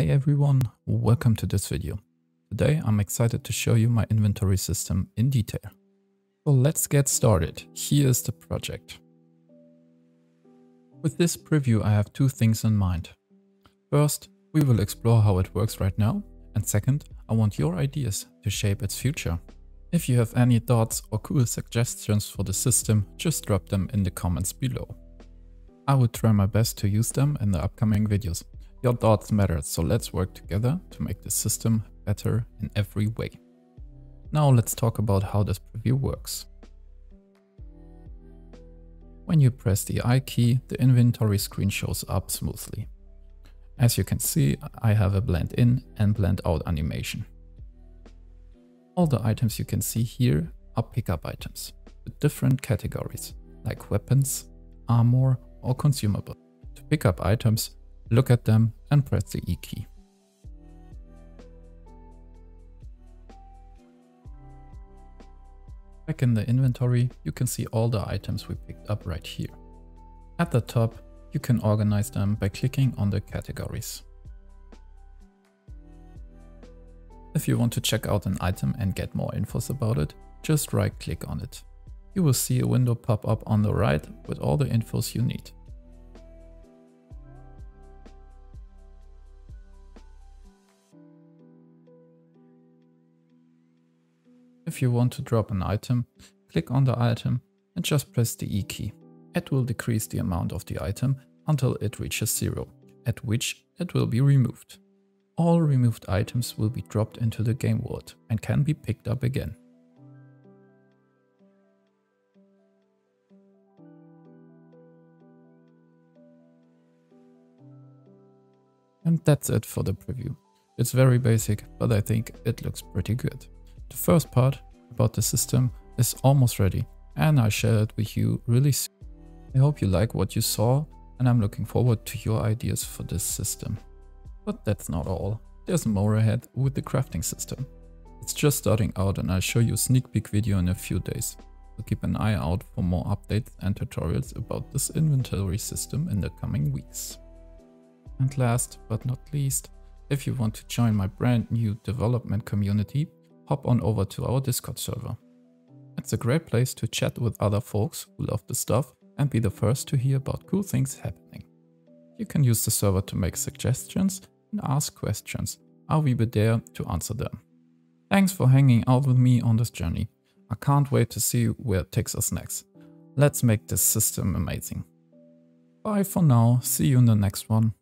Hey everyone, welcome to this video. Today I'm excited to show you my inventory system in detail. So let's get started. Here is the project. With this preview I have two things in mind. First, we will explore how it works right now, and second, I want your ideas to shape its future. If you have any thoughts or cool suggestions for the system, just drop them in the comments below. I will try my best to use them in the upcoming videos. Your thoughts matter, so let's work together to make the system better in every way. Now let's talk about how this preview works. When you press the I key, the inventory screen shows up smoothly. As you can see, I have a blend in and blend out animation. All the items you can see here are pickup items with different categories like weapons, armor or consumable. To pick up items, look at them and press the E key. Back in the inventory, you can see all the items we picked up right here. At the top, you can organize them by clicking on the categories. If you want to check out an item and get more infos about it, just right-click on it. You will see a window pop up on the right with all the infos you need. If you want to drop an item, click on the item and just press the E key. It will decrease the amount of the item until it reaches 0, at which it will be removed. All removed items will be dropped into the game world and can be picked up again. And that's it for the preview. It's very basic, but I think it looks pretty good. The first part about the system is almost ready and I share it with you really soon. I hope you like what you saw and I'm looking forward to your ideas for this system. But that's not all. There's more ahead with the crafting system. It's just starting out and I'll show you a sneak peek video in a few days. So keep an eye out for more updates and tutorials about this inventory system in the coming weeks. And last but not least, if you want to join my brand new development community, hop on over to our Discord server. It's a great place to chat with other folks who love the stuff and be the first to hear about cool things happening. You can use the server to make suggestions and ask questions. I will be there to answer them. Thanks for hanging out with me on this journey. I can't wait to see where it takes us next. Let's make this system amazing. Bye for now, see you in the next one.